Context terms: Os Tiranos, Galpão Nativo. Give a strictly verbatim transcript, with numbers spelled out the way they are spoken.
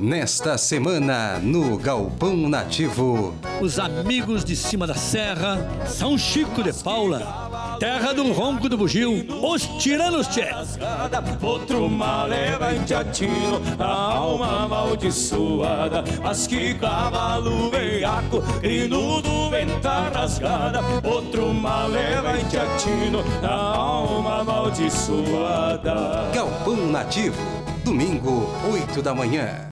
Nesta semana, no Galpão Nativo. Os amigos de cima da serra, São Chico de Paula, terra do ronco do bugio, os tiranos, tchê. Outro malevante atino, a alma amaldiçoada, mas que cavalo veiaco, crinudo, venta rasgada. Outro malevante atino, a alma amaldiçoada. Galpão Nativo, domingo, oito da manhã.